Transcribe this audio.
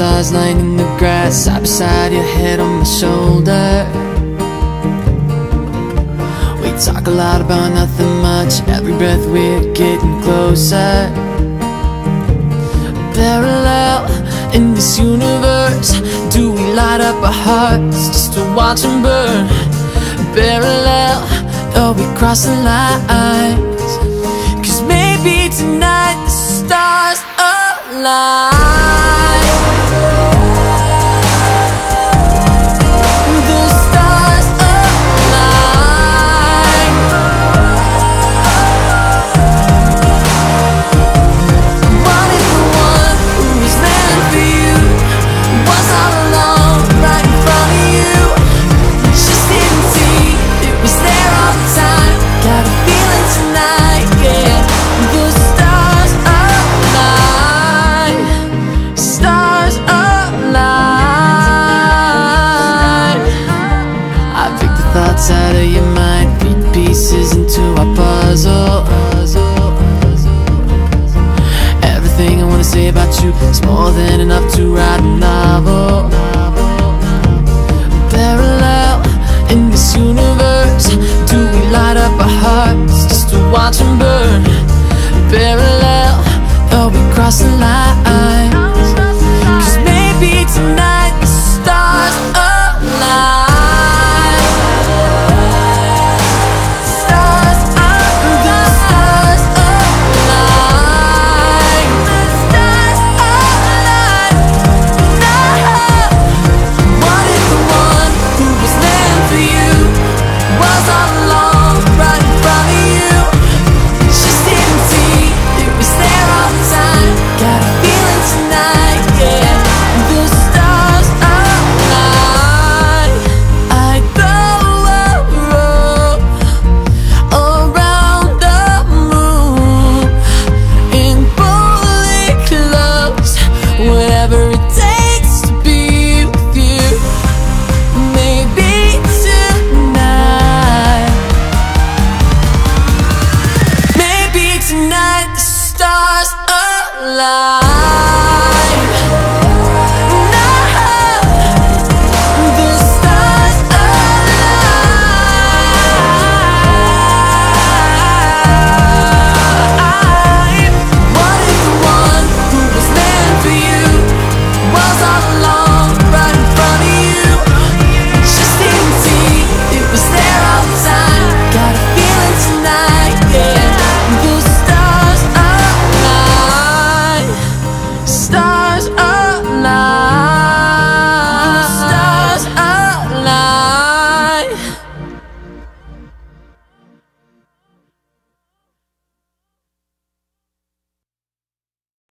stars lying in the grass, upside your head on my shoulder. We talk a lot about nothing much, every breath we're getting closer. Parallel in this universe, do we light up our hearts just to watch them burn? Parallel, are we crossing lines? 'Cause maybe tonight the stars align.